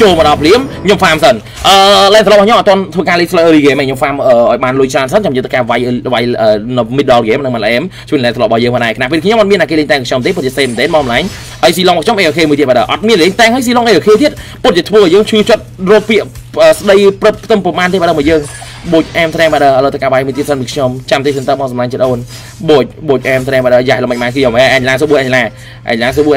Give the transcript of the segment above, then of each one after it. Chô mà đọc liếm nhung farm dần lên solo nhá toàn thuộc cái laser game này nhung farm ở bàn lôi tràn rất trong những cái vay middle game này mà là em chuyên lên solo bao nhiêu này nạp bên kia mình biết là cái lên tang trong tiếp một cái xem đến mong lánh ai xì long trong EK 10 tiền mà đỡ admin miền lên tang hay xì long này ở kia thiết một cái thua dương chui chặt rô piệm đây tâm của man thế mà đâu mà dương bột em thay mà đỡ là tất cả bài mình tiên sân được trăm tiền tâm mong lánh chết ôn bột bột em thay mà đỡ dài là mạnh mẽ khi mà anh là số bữa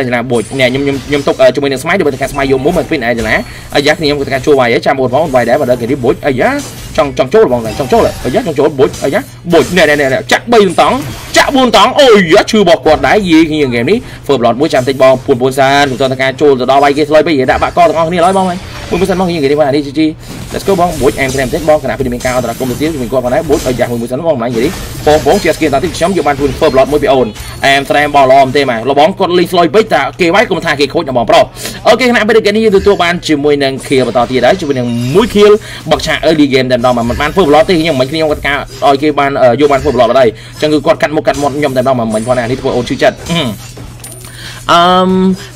anh là bột nè nhung tục ở chúng mình smite được cái smite dùng muốn mình pin này là ai giác thì em có thể chua bài ấy chạm một vài đá mà đỡ cái bối ai giác trong chỗ là vòng này trong chỗ là ai giác trong chỗ bối ai giác bối này chắc bay tóng chắc buôn tóng ôi giá trừ bỏ quạt đá gì khi những game ní phở lọt mũi chạm tịch bom buồn buồn xa chúng ta ca chua rồi đo bay cái lôi bây giờ đã bà con con đi nói bom này buồn buồn xa mong như người đi qua đi chi let's go bom bối em tết bom cả nào mình cao là công được tiếng mình qua còn đấy bối ai giác buồn buồn xa bom này gì đi bom bóng chia skin ta thích sống nhiều bàn phun phở lọt mũi bị ồn em bỏ lòm thế mà nó bóng con linh lôi bây ta kê máy cùng thà kê khối nhà bom pro ok này bây giờ cái này tôi ban chỉ môi năng kia và tỏ thì đấy chỉ mình mũi kia bậc trà early game đèn đỏ mà mình ban phun lọt thì nhưng mình khi nhau cả đôi kia ban ở vô ban phun lọt ở đây chẳng cứ còn cắt một nhầm tại đâu mà mình con này đi thôi ôn chữ chật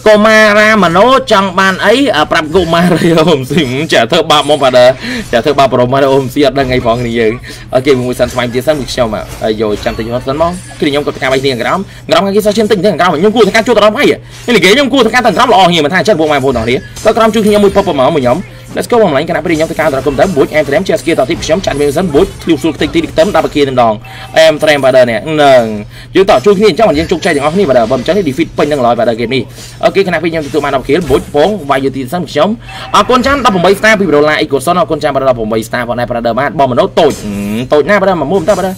Comara mà nó trong ban ấy Prab Comara hôm xin trả thơ ba món vào đó trả thơ ba Comara hôm xin đang ngày phòng này dừng ok mình muốn sẵn sàng chia sẻ được sao mà rồi chẳng tình huống sẵn mong khi đi nhóm có cái gì cái đó cái sao trên tình thế cao mà nhóm cua thằng chua tao đâu hay nên là ghế nhóm cua thằng cao lo nhiều mà thằng chất bộ mày vô nó đi có con chưa khi nhóm một pop mà nhóm let's go vòng lạnh cái này bây giờ nhóm cao rồi cùng tới buổi em thì em chia sẻ tao tiếp nhóm chặn mình dẫn buổi tiêu xu tinh tinh tấm đạp kia lên đòn em tao em vào đây nè chứ tỏ chui khi trong mà những chung chơi thì ngon như vậy bấm trái thì defeat pin đang lòi và đời game đi ok cái này bây giờ tụi mày đọc khiến bốn bốn vài giờ tiền sáng sớm con trắng đọc một mấy star video lại của son con trắng bắt đầu đọc một mấy star vào này bắt đầu bom mà nó tội na bắt đầu mà mua ta bắt đầu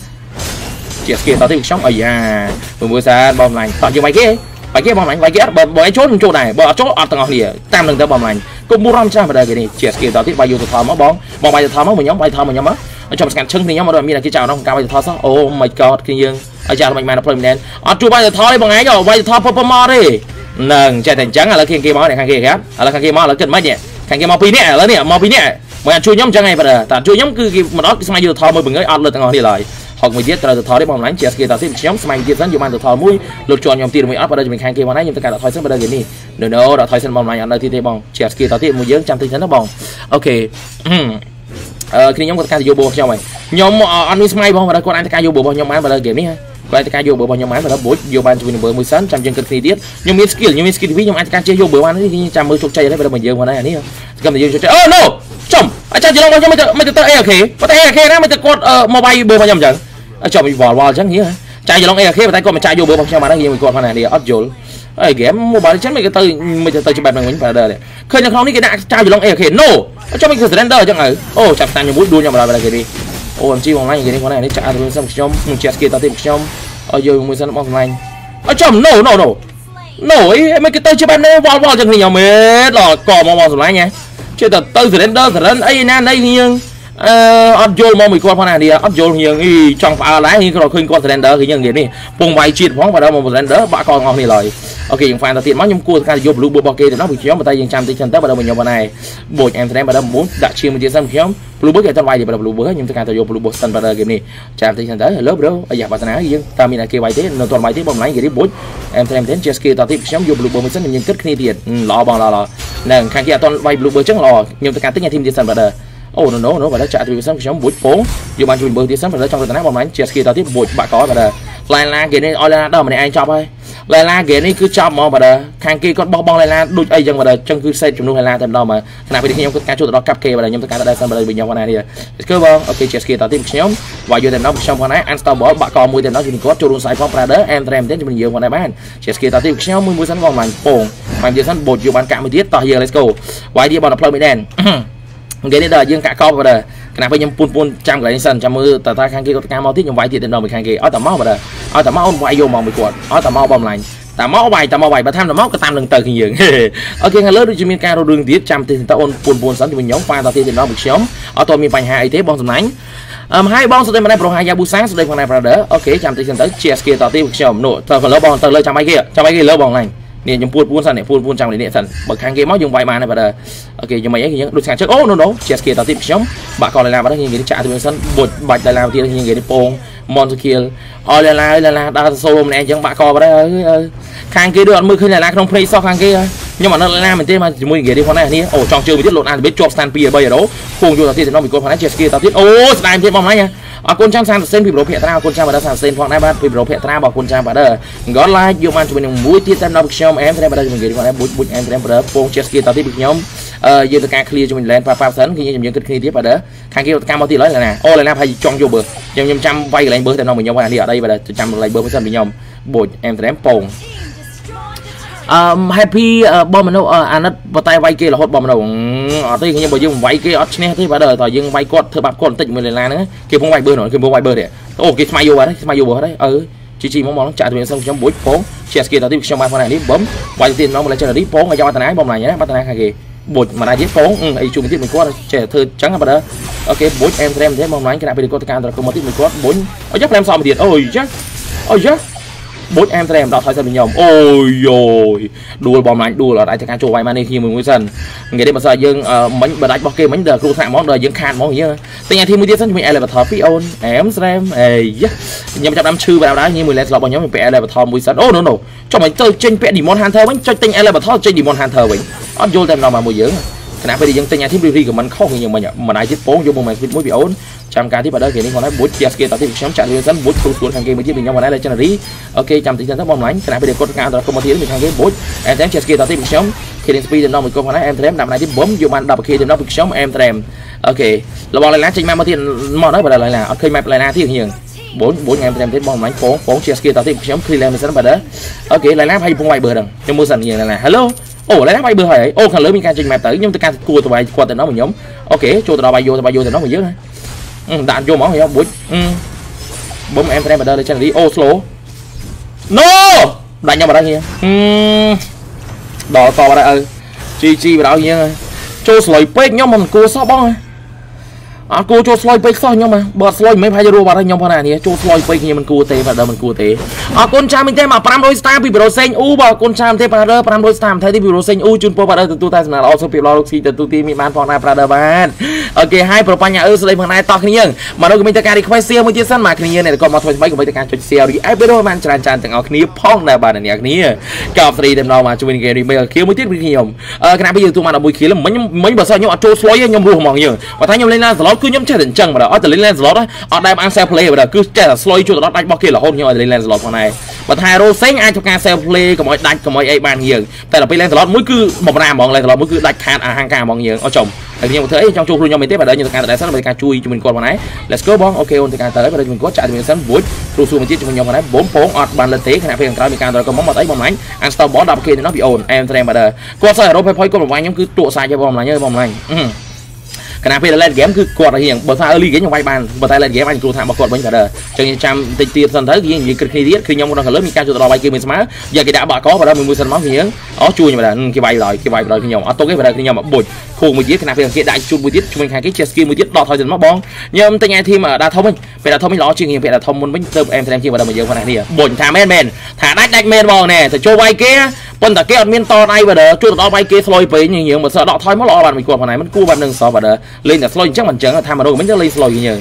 chia sẻ tao tiếp sống ở nhà vừa mua ra bom này tao như mày kia bom này mày kia bom ấy chốt chỗ này bỏ chốt ở tầng ngọn nỉa tam đừng tới bom này cùng mua ram trang vào đây cái này chia sẻ tao tiếp vài giờ thò máu bom vài giờ thò máu mình nhóm á trong sàn chân thì nhóm mà mình là cái chào nó không cao vài giờ thò sao oh my god kinh dương ở chào mình mà nó permanent ở chua vài giờ thò đi bằng ấy rồi vài giờ thò performance đi nâng chạy thành trắng là khi kia máu này khang kia máu là cần máy nhẹ khang kia máu pin nhẹ là nè máu pin nhẹ mà chui nhóm chân này vào đây ta chui nhóm cứ mà nó cái máy giờ thò mới bừng ấy ăn lên tầng ngọn nỉa lại học mình biết là thò đấy bóng lánh chia sẻ tao tiếp nhóm mình tiếp dẫn dùng bàn thò mũi lột tròn nhóm tiền mình áp vào đây mình khang kia vào nãy nhưng tất cả đã thoi sân vào đây cái này nó đã thoi sân bóng này ở đây thì bóng chia sẻ tao tiếp một dưỡng trăm tinh thần nó bóng ok khi nhóm con ca vô bộ cho mày nhóm anh Smile bóng vào đây con anh ca vô bộ bóng nhóm máy vào đây game này ha con anh ca vô bộ bóng nhóm máy vào đó bố vô ban cho mình bữa 16 trăm chân cực kỳ tiết nhưng miss skill nhưng miss skill với nhóm anh ca chơi vô bữa ăn thì trăm mươi chục chơi đấy vào mình dương vào đây này cầm dương cho chơi oh no chồng anh chơi long cho mày tự e khỉ có tay e khỉ đó mày tự quật mobile bữa vào nhầm chẳng cho mình vỏ chẳng nghĩa chạy vô long e khỉ vào tay con mày chạy vô bữa bóng cho mà nó gì mình quật con này đi up vô ấy game mobile chắc mày cái từ cho bạn mình vào đây này khơi nó không đi cái đại chạy vô long e khỉ no cho mình surrender chẳng ở ô chặt tan nhiều bút đua nhau vào đây cái đi ô làm chi bằng này cái này con này nó chạy rồi xong xong mình chặt kia tao tìm xong ở giờ mình sẽ mong này ở chồng nổi mấy cái tơ chưa ban nè vào chẳng thì nhau mệt lò cò mò rồi lại nhé chưa tao tơ surrender surrender ấy nan đây nhưng ăn vô mò mình con này đi ăn vô nhiều thì trong pha lái thì rồi khinh con surrender thì nhận đến đi vùng vài chuyện phóng vào đâu mà surrender bà con ngon thì lời ok những fan ta tiền mắc nhung cua ta vô blue ball kia thì nó bị chéo mà tay dành trăm tinh thần tới bắt đầu mình nhậu vào này bồi em sẽ đem bắt đầu muốn đặt chia mình chia xong chéo blue ball kia tao vay thì bắt đầu blue ball nhưng tất cả tao vô blue ball sân bắt đầu game này trăm tinh thần tới lớp đâu ở dạng bà ta nói gì ta mình là kia vay thế nó toàn vay thế bóng lái gì đấy bút em sẽ đem đến chia kia tao tiếp chéo vô blue ball mình sân nhưng kết khi tiền lò bằng lò nè khang kia toàn vay blue ball chắc lò nhưng tất cả tất nhà team chia sân bắt đầu oh nó và đã chạy từ sáng sớm buổi phố dù bạn chuẩn bị thì sáng phải trong trận đá bóng lánh chia khi tao tiếp buổi bạn có và đời lại là cái này là đâu mà này anh chọc ơi lại là cái này cứ chọc mà và đời khang kia con bong lại là đôi ấy dần và đời chân cứ xây chúng luôn hay là thằng đâu mà nào phải đi nhau cái chỗ đó cặp kia và đời nhóm tất cả đã sang và đời bình nhau con này đi cứ vâng ok chia khi tao tiếp nhóm và vô thằng nó xong con này anh tao bỏ bạn có mua thằng nó thì có cho luôn sai phong ra đỡ em tram đến cho mình nhiều con này bán chia khi tao tiếp nhóm mua sắn con lành phồng bạn giờ sắn bột dù bạn cả một tiết tao giờ let's go quay đi bọn play đèn cái này là dương cả co vào đời cái nào phải nhầm pun trăm cái sân trăm mươi tờ ta khang kia có cái máu tiết nhầm vải thì đến đầu mình khang kia ở tầm máu vào đời ở tầm máu ông vải vô màu mình cuộn ở tầm máu bom lạnh tầm máu bài bà tham tầm máu cái tam lần tờ kinh dường ở kia ngay lớp đi chim ca đôi đường tiết trăm thì ta ôn pun sẵn thì mình nhóm pha tao thì nó bị nhóm ở tôi mình bành hai thế bom sầm lạnh hai bom sau đây mà này pro hai gia bu sáng sau đây con này vào đỡ ok trăm thì tới chia kia tao tiêu chồng nổ tờ phần lớp bom tờ lên trăm mấy kia lớp bom lạnh nè nhung buôn sẵn này buôn trong này sẵn bậc hàng kia máu dùng vài bàn này vào đời ok nhưng mà ấy thì đôi sàn trước ô nó chết kia tao tiếp sống bà còn lại làm đó như người đi trả thì mình sẵn bột bạch lại làm thì như người đi pong Montekiel ôi là đã solo này chẳng bạ cò vào đây khang kia đoạn mưa khi là không play so khang kia nhưng mà nó là mình tên mà chỉ mua ghế đi con này đi ồ chọn chơi bị tiết lộn ăn biết chọc sàn pì ở bây giờ đó cùng vô là tiền nó bị con này chết kia tao tiết ô slime chết bom này nha con trang sàn sen bị đổ phe tao con trang vào sàn sen phong này bạn bị đổ phe tao bảo con trang vào đây gót like yêu man cho mình mũi tiết tao nó xem em thế vào đây mình ghế đi con em bút bút em thế vào đây phong chết kia tao tiết bị nhóm giờ tao càng clear cho mình lên và pha sấn khi những cái tiếp vào đó khang kia cam bao tiền lấy là nè ô là nam hay chọn vô bờ nhưng trăm vay lại bớt thì nó mình nhau đi ở đây và là trăm lại bớt với dân mình nhau bột em sẽ đem pồng happy bom nó anh nó tay vay kia là hot bom đầu ở đây nhưng mà dùng vay kia ở trên thế và đời thời dương vay cột thưa bạc cột tịnh mình là nữa kia không vay bơ nổi kia mua vay bơ để ô kia mai vô đấy mai vô đấy chị mong mong trả tiền xong trong buổi phố chia kia tao tiếp trong ba con này đi bấm vay tiền nó một lại chơi là đi phố người giao tay bom này nhé bắt tay kia bột mà đại giết phố ấy chung tiếp mình có trẻ thơ trắng vào đó ok bố em thế mong nói cái này bây giờ có can rồi không có tiếp mình có bốn ở giáp em xong một điện ôi giáp bố em đó thôi sao mình nhầm ôi rồi đua bom này đua là đại ca trù vay mani khi mình mới dần ngày đêm mà giờ dương bánh bật bọc kia bánh đờ cua thả món đời dương khan món gì nữa tình nhà thì mới tiếp sẵn mình ai là vật thọ pion em xem ấy nhầm trong năm chư vào đá như 10 lên lọt vào nhóm mình pè là vật thọ mũi sẵn ô nó cho mày chơi trên pè đi món hàn thơ bánh cho tình ai là vật thọ chơi đi món hàn thơ vậy ở vô tem nào mà mùi dưỡng nãy bây giờ dân tên nhà thiết bị của mình không nhiều mà đại thiết phố vô mồm mày thiết mũi bị ổn trăm ca thiết vào đây thì còn nói buổi chia kia tao thiết bị sớm chạy lên dẫn buổi xuống hàng kia mới thiết bị nhau mà đây là lý ok trăm tỷ dân thấp bom nãy nãy bây giờ con cao rồi không có thiết mình hàng ghế buổi em tém chia kia tao thiết bị sớm khi đến speed nó mình con em tém đạp này thiết bấm vô màn đạp khi thì nó bị sớm em tém ok là bọn này lá chanh mai mà tiền mò nói vào đây là ok mai lại là thiết nhiều bốn ngày em thấy bom máy phố chia kia tao thiết bị sớm khi lên mình dẫn vào đó ok lại lá hay vùng ngoài bờ đằng cho mua dần nhiều là hello ồ lấy đá bay bừa hời ô khăn lớn mình can trình mẹ tử nhưng tôi can cua tụi bay qua từ nó mình nhóm ok cho tụi bay vô thì nó mình dứt đạn vô máu thì không buổi bấm em vào đây để cho đi ô slow no đánh nhau vào đây kia đỏ to vào đây chi vào đó kia cho slow peg nhóm mình cua sót bóng cua cho slow peg sót nhóm mà bật slow mấy phải vào đây nhóm vào này cho slow peg như mình cua tê vào đây mình cua tê con trai mình thêm mà 500 star bị bro xanh u bỏ con trai thêm brother 500 star thấy thì bro xanh u chun po brother tụi ta là also people loxi tụi ti mi ban phong na brother ban ok haiប្របញ្ញើស្ដីផងដែរតោះគ្នាយើងមកនោះគឺមានតែការ request share មួយទៀតសិនមកគ្នាយើងអ្នកក៏មកថ្មីថ្មីក៏មានតែការចុច share រីឯពេលនោះបានច្រើនច្រើនទាំងអស់គ្នាផងដែរបាទអ្នកគ្នាកោបស្រីតែម្ដងមកជួយគេ remake ឲ្យខ្ញុំមួយទៀតគឺខ្ញុំគណៈពេលយើងទូមក11 kgមិញបើសិនខ្ញុំអត់ចូល slow ទេខ្ញុំរស់ហ្មងយើងបើថាខ្ញុំលេង slot គឺខ្ញុំចេះតែអញ្ចឹងបាទអត់តែលេង slot អត់ដែរបាន share play បាទគឺចេះតែ slow ជួយដល់ដាច់របស់គេរហូតខ្ញុំឲ្យលេង slot ផងដែរបើថា rosing អាចធ្វើការ share play កុំឲ្យដាច់កុំឲ្យអីបានយើងតែដល់ពេលលេង slot មួយគឺបំរាមហ្មងលេង slot មួយគឺដាច់ខាតអាហង្ការហ្មងយើងអស់ចំខ្ញុំមកធ្វើអីចង់ជួបខ្លួនខ្ញុំមែនទេបាទខ្ញុំត្រូវការតែសិនដើម្បីការជួយជាមួយគាត់បងណា Let's go បងអូខេអូនត្រូវការទៅហើយបាទជាមួយគាត់ចាក់ជាមួយសិនវូចគ្រូសួរមួយទៀតជាមួយខ្ញុំបងណាបងពងអត់បានលើទេខណៈពេលខាងក្រោយមានការត្រូវកំមកអត់អីបងណាអាន Stop បង 10k នេះនោះពីអូនអែមត្រេមបាទគាត់សើរ៉ូភ័យគាត់ប្រវាញ់ខ្ញុំគឺទួសាច់ហើយបងណាขณะពេល late game គឺគាត់រៀងបើថា early game ខ្ញុំវាយបានបើតែ late game អញគ្រូថារបស់គាត់វិញគាត់អញ្ចឹងចាំតិចទៀតសិនទៅគឺនិយាយគិតគ្នាទៀតគឺខ្ញុំគាត់ដល់លើមានការជួយដល់វាយគេមិនស្មើយកគេដាក់បាក់កោបើដល់មួយសិនមកវិញអស់ជួយខ្ញុំដែរគេវាយដល់ខ្ញុំអត់ទុកទេបើដល់ខ្ញុំមកបុចខូមួយទៀតខណៈពេលគេដាក់ជូតមួយទៀតជួយខាងគេ chest skill មួយទៀតដល់ថយសិនមកបងខ្ញុំតែញ៉ៃធីមដាក់ធំវិញពេលដាក់ធំវិញល្អជាងខ្ញុំពេលដាក់ធំមុនវិញទៅអែមត្រេមជាងបើដល់មកយើងផងនេះបុចថាមែនថាដាច់មែនបងណែទៅជួយវាយគេប៉ុន្តែគេអត់មានតដៃបើដល់ជួយដល់វាយគេ slow ពេកយើងមិនសើដកថយមកល្អបានមិនគួរផងណែមិនគួរបាននឹងសោះបើដល់lên là slow chắc mình chẳng là tham mà đâu mình sẽ lên slow gì nhờ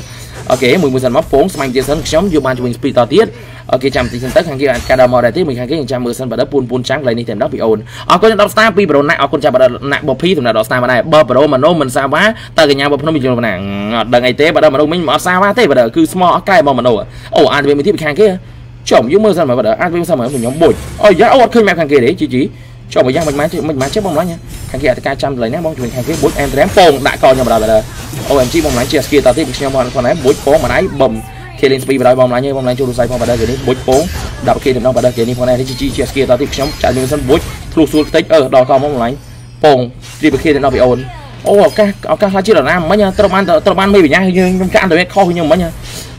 ok 11 sân móc phốn mạnh tiền sân nhóm vô ban cho mình speed to tiết ok trăm tiền sân tất hàng kia là cadamo đại tiết mình hàng kia hàng trăm mười sân và đất pun trắng lên đi thèm đó bị ồn con đọc star pi pro nặng con trai bà nặng bọc phí thằng nào đọc star mà này bơ pro mà nó mình sao quá ta cái nhà bọc nó bị nhiều nặng đằng ngày tế bà đâu mà đâu mình mà sao quá thế bà đỡ cứ small cái bò mà nổ ai về mình tiếp hàng kia chồng với mưa sân mà bà đỡ ai về sao mà mình nhóm bột ôi giá ôi khơi mẹ hàng kia đấy chị cho một giang mình má chết bóng đó nha hàng kia là trăm lấy nét bóng cho mình hàng kia bốn em ném phong đã coi nhau vào đời ô em chỉ bóng lái chia kia tao tiếp nhau vào con ném bốn phố mà nãy bầm khi lên speed vào đây bóng lái như bóng lái cho đủ sai phong vào đây rồi đến bốn phố đạo kia đừng đâu vào đây kia đi con này đi chi chia kia tao tiếp nhau chạy lên sân bốn lùi xuống tích đòi con bóng lái phong đi về kia đừng đâu bị ồn ô các hai chiếc là nam mấy nha tao ban mày bị nhang như trong cạn rồi kho như mấy nha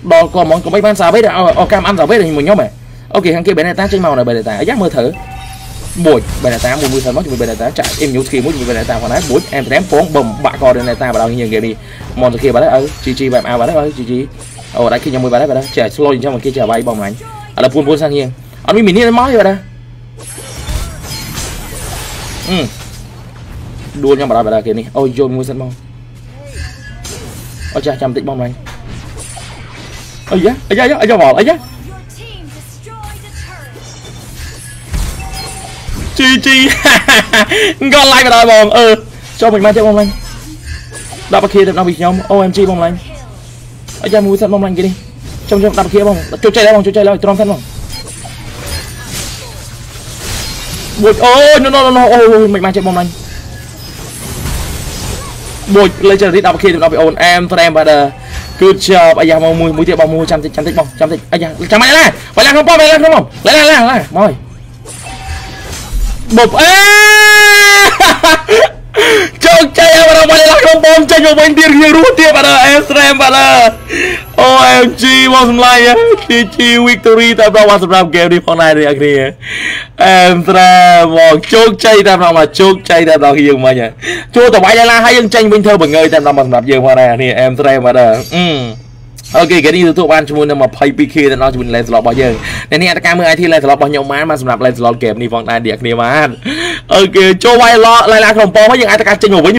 đòi con món có mấy ban xà bếp ô cam ăn xà bếp thì mình nhóm mày ok hàng kia bên này ta trên màu này bên này ta giác mơ thử buổi bên ta mua sân mất bên ta chạy em nhú khi muốn bên ta còn nói buổi em ném phóng bầm bạ co đây này ta vào đâu như vậy đi mòn kia vào đấy chi bạn ao vào đấy chi ồ đã khi nhau mười vào đấy vào đấy trẻ slow trong một kia trẻ bay bóng ảnh là phun sang nghiêng anh mình đi máu rồi đây đua nhau vào đây kia này ôi vô mua sân bóng ôi cha chăm tịnh bóng này Ấy da. GG. Ngon lành mà đòi bóng. Cho mình mang cho bóng lành. Đạp vào kia đập nó bị nhóm. OMG bóng lành. Ấy da mua sẵn bóng lành kia đi. Trong cho đạp kia bóng. Chơi chạy lại bóng. Tôi đang bóng. Buộc ôi nó mình mang cho bóng lành. Buộc lấy chờ đi đạp vào kia đập nó bị ồn em thôi em bà đờ. Good job. Ấy da mua tiệm bóng mua trăm tích. Ấy da chẳng may là. Vậy là không bỏ vậy là không. Lại mồi. Bụp chọc chơi em vào đây là không bom chơi vào bên tiền nhiều rút tiền vào đây em vào đây OMG bóng lại GG victory tạm vào vào game đi phong này đi anh đi em ra vào chọc chơi tạm vào mà chọc chơi tạm vào khi dừng mà nhỉ chua tàu bay là hai dân tranh bình thường bằng người tạm vào mặt dừng vào này thì em ra vào đây ok cái đi từ ban chúng mình mà play PK thì nó chúng mình lên slot bao giờ nên hiện tại mới ai thì lên slot bao nhiêu má mà sắm nạp lên slot game này vòng này đẹp này mà ok cho vay lo lại là không bỏ mấy những ai ta cả chơi ngủ với